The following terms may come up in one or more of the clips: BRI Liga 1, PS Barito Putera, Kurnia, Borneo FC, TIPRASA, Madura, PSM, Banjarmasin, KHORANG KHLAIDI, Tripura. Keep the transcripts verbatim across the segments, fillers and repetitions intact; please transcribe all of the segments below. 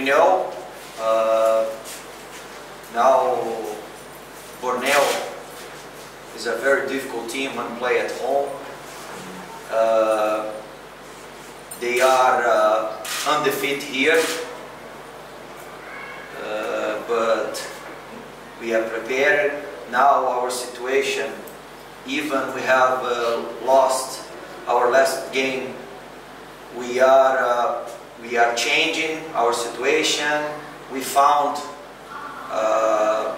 we know, uh, now Borneo is a very difficult team when play at home. Uh, they are uh, undefeated here, uh, but we are prepared. Now our situation, even we have uh, lost our last game, we are uh, we are changing our situation. We found uh,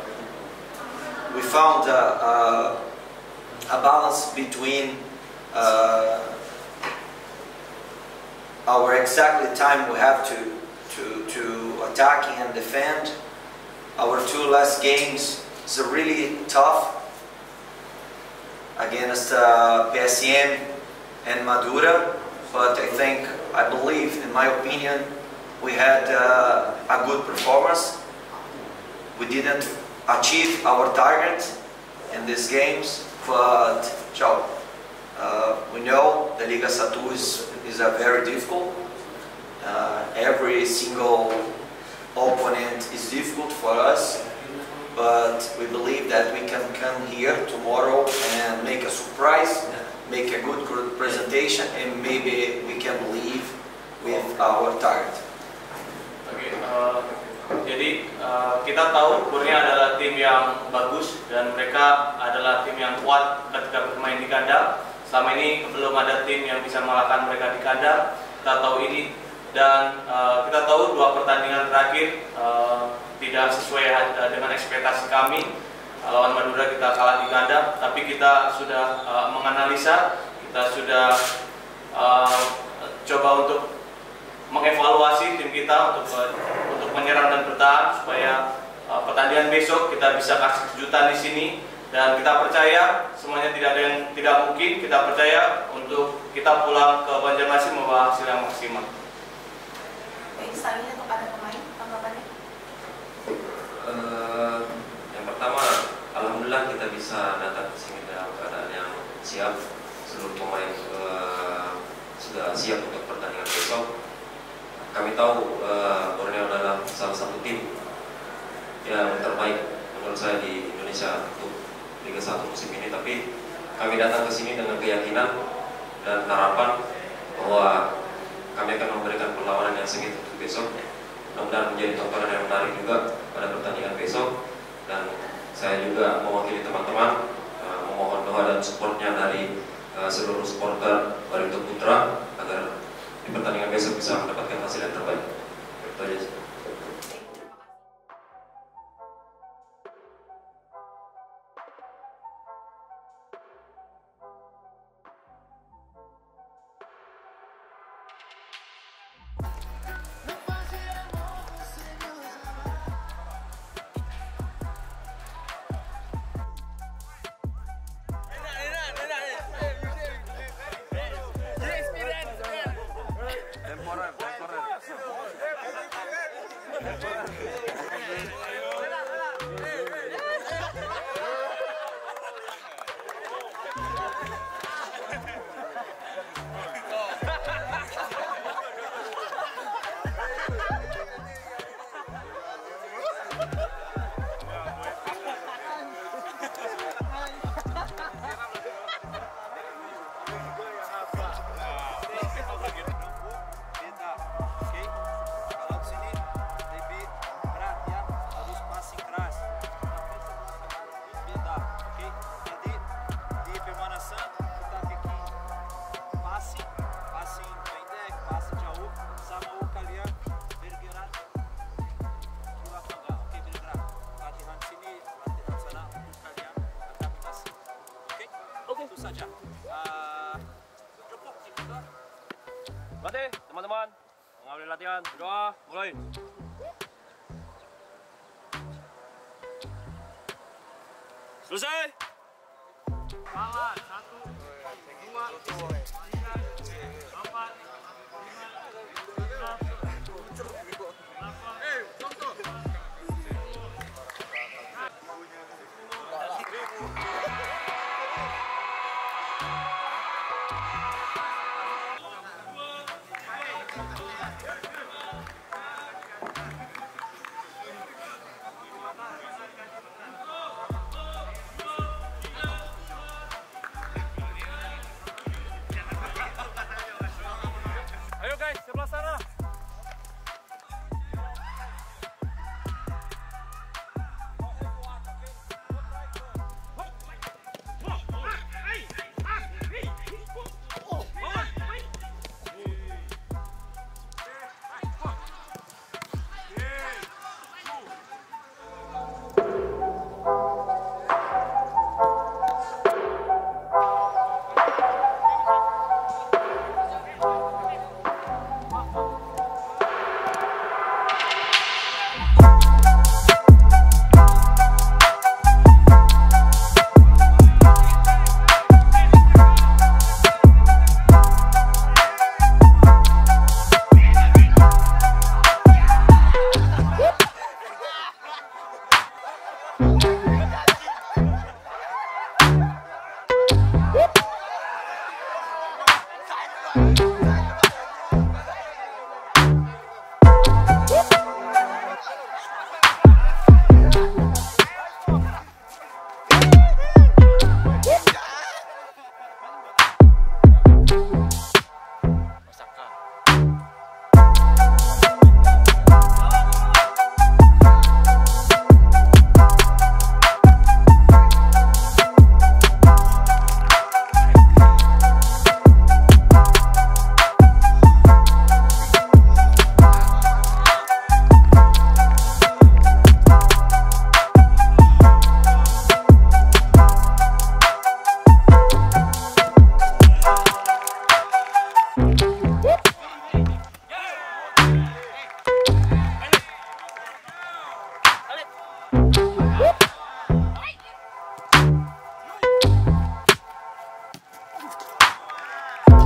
we found a, a, a balance between uh, our exactly time we have to to to attack and defend. Our two last games is really tough against uh, P S M and Madura, but I think, I believe, in my opinion, we had uh, a good performance. We didn't achieve our target in these games, but ciao. Uh, we know the Liga one is, is a very difficult. Uh, every single opponent is difficult for us, but we believe that we can come here tomorrow and make a surprise, make a good, good presentation, and maybe we can leave with our target. Oke, okay, uh, jadi uh, kita tahu Kurnia adalah tim yang bagus dan mereka adalah tim yang kuat ketika bermain di kandang. Selama ini belum ada tim yang bisa mengalahkan mereka di kandang. Kita tahu ini, dan uh, kita tahu dua pertandingan terakhir uh, tidak sesuai dengan ekspektasi kami. Lawan Madura kita kalah di kandang, tapi kita sudah uh, menganalisa, kita sudah uh, coba untuk mengevaluasi tim kita untuk uh, untuk menyerang dan bertahan, supaya uh, pertandingan besok kita bisa kasih kejutan di sini. Dan kita percaya semuanya tidak ada yang tidak mungkin. Kita percaya untuk kita pulang ke Banjarmasin membawa hasil yang maksimal. Baik, sarannya kepada pemain, tanggapannya? Uh, yang pertama, alhamdulillah kita bisa datang ke sini dalam keadaan yang siap. Seluruh pemain uh, sudah siap untuk pertandingan besok. Kami tahu uh, Borneo adalah salah satu tim yang terbaik menurut saya di Indonesia untuk Liga satu musim ini. Tapi kami datang ke sini dengan keyakinan dan harapan bahwa kami akan memberikan perlawanan yang sengit untuk besok. Mudah-mudahan menjadi tontonan yang menarik juga pada pertandingan besok. Dan saya juga mewakili teman-teman, uh, memohon doa dan supportnya dari uh, seluruh supporter Barito Putera agar di pertandingan besok bisa mendapatkan hasil yang terbaik. Itu aja. Berarti teman-teman mengambil latihan, berdoa, mulai. Selesai. Kawan, satu, dua, tiga, empat, lima, enam, Thank you.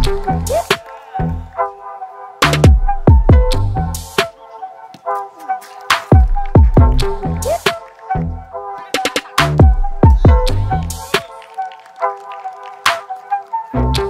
Thank you.